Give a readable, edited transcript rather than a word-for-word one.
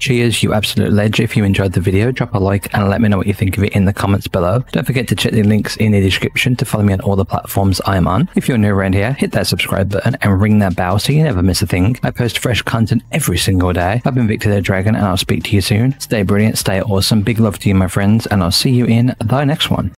Cheers, you absolute ledge. If you enjoyed the video, drop a like and let me know what you think of it in the comments below. Don't forget to check the links in the description to follow me on all the platforms I'm on. If you're new around here, hit that subscribe button and ring that bell so you never miss a thing. I post fresh content every single day. I've been VictaTheDragon and I'll speak to you soon. Stay brilliant, stay awesome. Big love to you, my friends, and I'll see you in the next one.